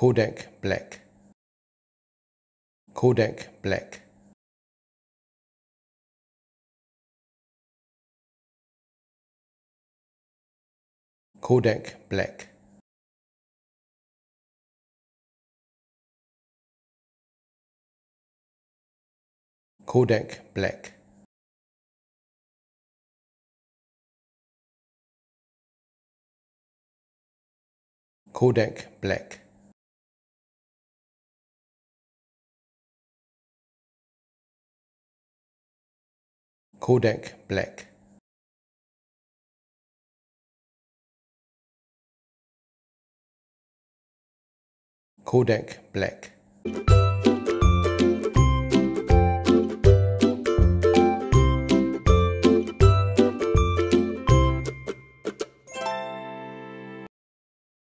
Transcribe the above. Kodak Black. Kodak Black. Kodak Black. Kodak Black. Kodak Black. Kodak Black. Kodak Black.